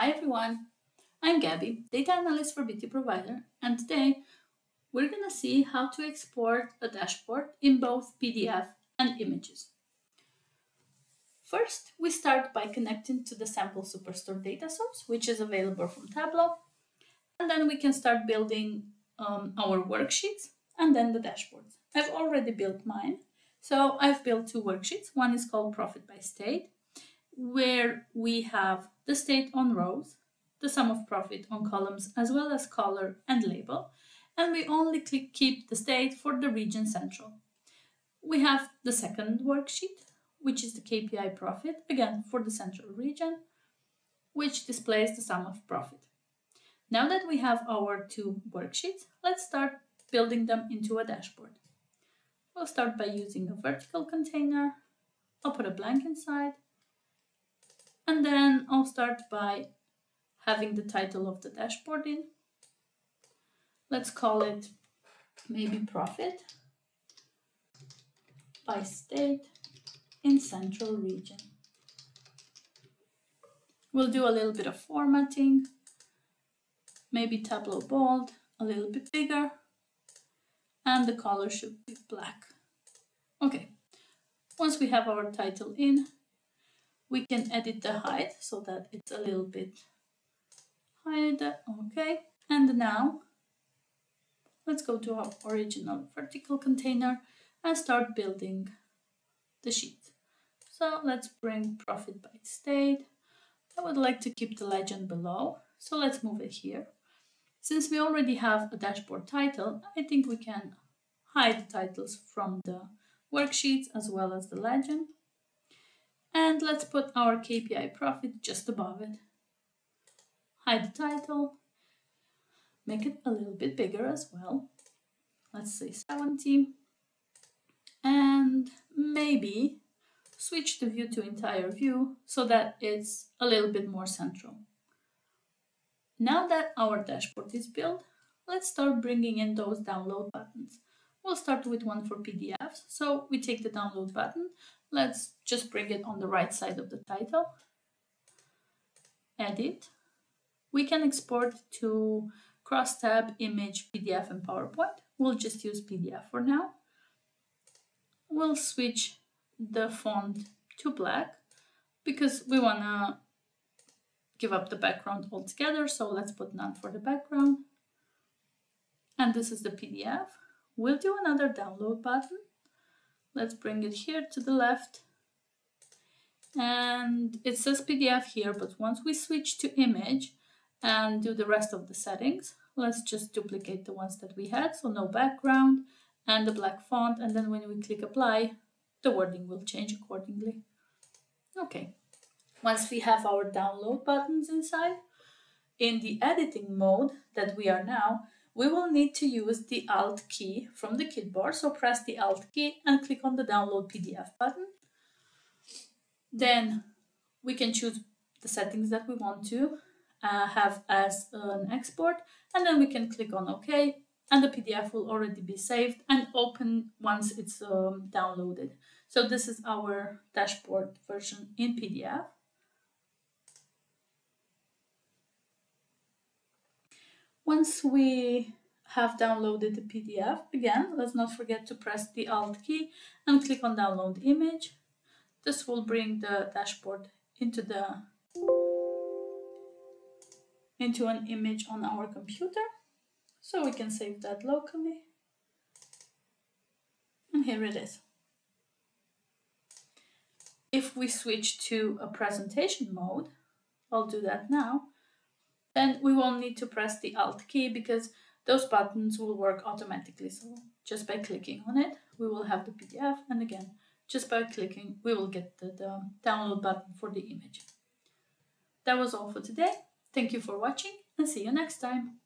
Hi everyone, I'm Gabby, data analyst for BT Provider, and today we're going to see how to export a dashboard in both PDF and images. First, we start by connecting to the Sample Superstore data source, which is available from Tableau, and then we can start building our worksheets and then the dashboards. I've already built mine, so I've built two worksheets. One is called Profit by State, where we have the state on rows, the sum of profit on columns, as well as color and label, and we only keep the state for the region central. We have the second worksheet, which is the KPI profit, again for the central region, which displays the sum of profit. Now that we have our two worksheets, let's start building them into a dashboard. We'll start by using a vertical container. I'll put a blank inside. And then I'll start by having the title of the dashboard in. Let's call it maybe Profit by State in Central Region. We'll do a little bit of formatting, maybe Tableau bold, a little bit bigger, and the color should be black. Okay, once we have our title in, we can edit the height so that it's a little bit higher. Okay, and now let's go to our original vertical container and start building the sheet. So let's bring Profit by State. I would like to keep the legend below, so let's move it here. Since we already have a dashboard title, I think we can hide the titles from the worksheets as well as the legend. And let's put our KPI profit just above it. Hide the title. Make it a little bit bigger as well. Let's say 70. And maybe switch the view to entire view so that it's a little bit more central. Now that our dashboard is built, let's start bringing in those download buttons. We'll start with one for PDFs. So we take the download button. Let's just bring it on the right side of the title. Edit. We can export to cross-tab, image, PDF, and PowerPoint. We'll just use PDF for now. We'll switch the font to black because we want to give up the background altogether. So let's put none for the background. And this is the PDF. We'll do another download button. Let's bring it here to the left, and it says PDF here, but once we switch to image and do the rest of the settings, let's just duplicate the ones that we had, so no background and the black font, and then when we click apply, the wording will change accordingly. Okay, once we have our download buttons inside, in the editing mode that we are now, we will need to use the Alt key from the keyboard, so press the Alt key and click on the Download PDF button. Then we can choose the settings that we want to have as an export, and then we can click on OK, and the PDF will already be saved and open once it's downloaded. So this is our dashboard version in PDF. Once we have downloaded the PDF, again, let's not forget to press the Alt key and click on Download Image. This will bring the dashboard into an image on our computer. So we can save that locally. And here it is. If we switch to a presentation mode, I'll do that now. Then we won't need to press the Alt key because those buttons will work automatically. So just by clicking on it, we will have the PDF. And again, just by clicking, we will get the download button for the image. That was all for today. Thank you for watching and see you next time.